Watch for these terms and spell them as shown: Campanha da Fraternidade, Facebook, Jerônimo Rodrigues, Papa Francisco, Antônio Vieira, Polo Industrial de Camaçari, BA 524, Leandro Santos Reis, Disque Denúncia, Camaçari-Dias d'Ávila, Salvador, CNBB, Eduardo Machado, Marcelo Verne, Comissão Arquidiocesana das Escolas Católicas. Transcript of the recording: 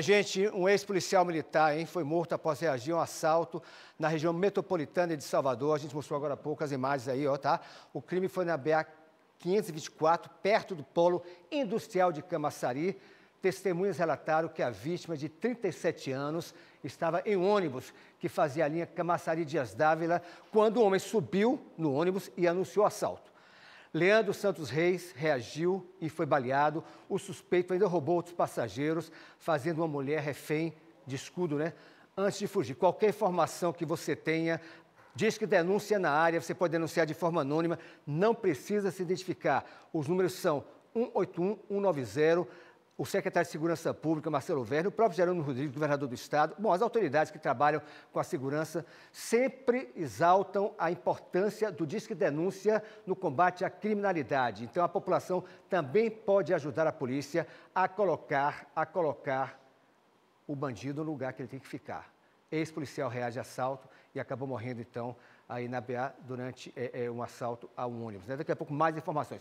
Gente, um ex-policial militar, hein, foi morto após reagir a um assalto na região metropolitana de Salvador. A gente mostrou agora há pouco as imagens aí, ó, tá? O crime foi na BA 524, perto do Polo Industrial de Camaçari. Testemunhas relataram que a vítima, de 37 anos, estava em um ônibus que fazia a linha Camaçari-Dias d'Ávila quando o homem subiu no ônibus e anunciou o assalto. Leandro Santos Reis reagiu e foi baleado. O suspeito ainda roubou outros passageiros, fazendo uma mulher refém de escudo, né? Antes de fugir. Qualquer informação que você tenha, Disque Denúncia na área, você pode denunciar de forma anônima, não precisa se identificar. Os números são 181, 190, o secretário de Segurança Pública, Marcelo Verne, o próprio Jerônimo Rodrigues, governador do Estado. Bom, as autoridades que trabalham com a segurança sempre exaltam a importância do Disque Denúncia no combate à criminalidade. Então, a população também pode ajudar a polícia a colocar o bandido no lugar que ele tem que ficar. Ex-policial reage a assalto e acabou morrendo, então, aí na BA durante um assalto a um ônibus. Daqui a pouco, mais informações.